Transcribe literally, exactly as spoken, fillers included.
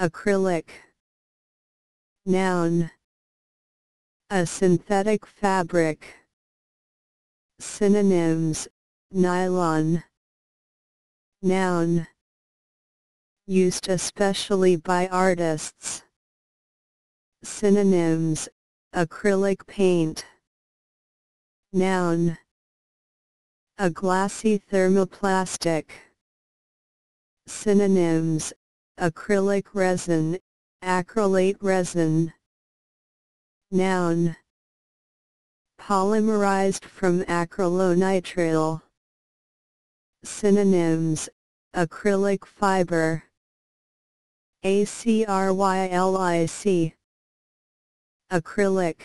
Acrylic. Noun. A synthetic fabric. Synonyms, nylon. Noun. Used especially by artists. Synonyms, acrylic paint. Noun. A glassy thermoplastic. Synonyms, acrylic resin, acrylate resin. Noun. Polymerized from acrylonitrile. Synonyms, acrylic fiber. Acrylic.